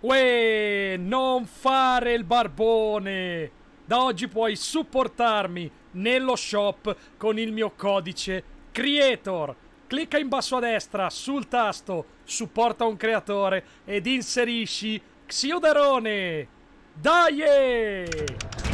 Uè, non fare il barbone! Da oggi puoi supportarmi nello shop con il mio codice Creator. Clicca in basso a destra sul tasto Supporta un creatore ed inserisci Xiuderone. Dai!